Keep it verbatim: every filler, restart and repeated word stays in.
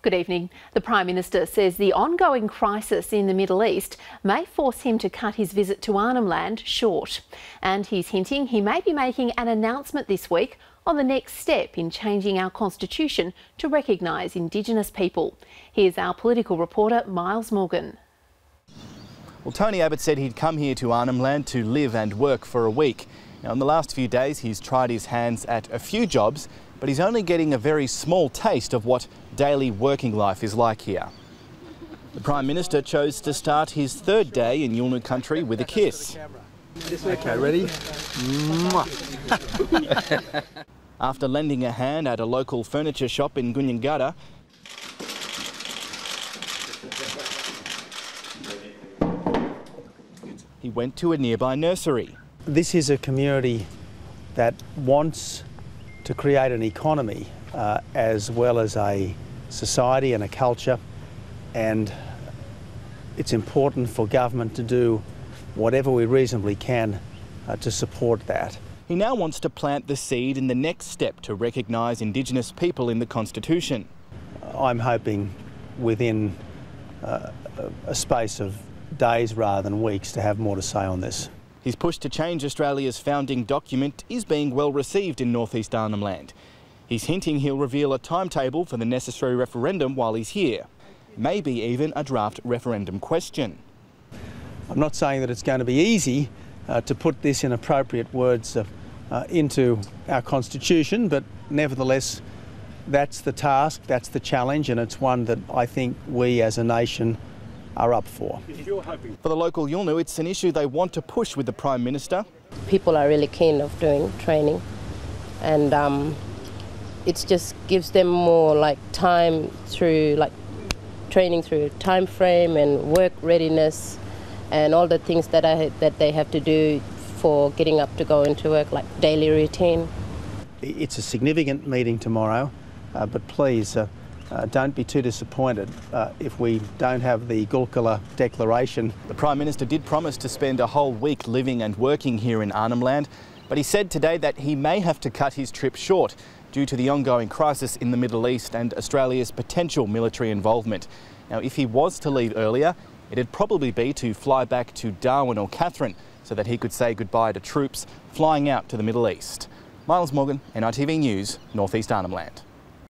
Good evening. The Prime Minister says the ongoing crisis in the Middle East may force him to cut his visit to Arnhem Land short. And he's hinting he may be making an announcement this week on the next step in changing our constitution to recognise Indigenous people. Here's our political reporter, Myles Morgan. Well, Tony Abbott said he'd come here to Arnhem Land to live and work for a week. Now, in the last few days, he's tried his hands at a few jobs, but he's only getting a very small taste of what daily working life is like here. The Prime Minister chose to start his third day in Yolngu country with a kiss. Okay, ready? After lending a hand at a local furniture shop in Gunyangada, he went to a nearby nursery. This is a community that wants to create an economy uh, as well as a society and a culture, and it's important for government to do whatever we reasonably can uh, to support that. He now wants to plant the seed in the next step to recognise Indigenous people in the Constitution. I'm hoping within uh, a space of days rather than weeks to have more to say on this. His push to change Australia's founding document is being well received in northeast Arnhem Land. He's hinting he'll reveal a timetable for the necessary referendum while he's here. Maybe even a draft referendum question. I'm not saying that it's going to be easy uh, to put this in appropriate words uh, uh, into our constitution, but nevertheless that's the task, that's the challenge, and it's one that I think we as a nation are up for. For the local Yolngu, it's an issue they want to push with the Prime Minister. People are really keen of doing training, and um, it just gives them more like time through like training through time frame and work readiness and all the things that I, that they have to do for getting up to go into work, like daily routine. It's a significant meeting tomorrow, uh, but please. Uh, Uh, don't be too disappointed uh, if we don't have the Gulkala Declaration. The Prime Minister did promise to spend a whole week living and working here in Arnhem Land, but he said today that he may have to cut his trip short due to the ongoing crisis in the Middle East and Australia's potential military involvement. Now, if he was to leave earlier, it'd probably be to fly back to Darwin or Catherine so that he could say goodbye to troops flying out to the Middle East. Myles Morgan, N I T V News, northeast Arnhem Land.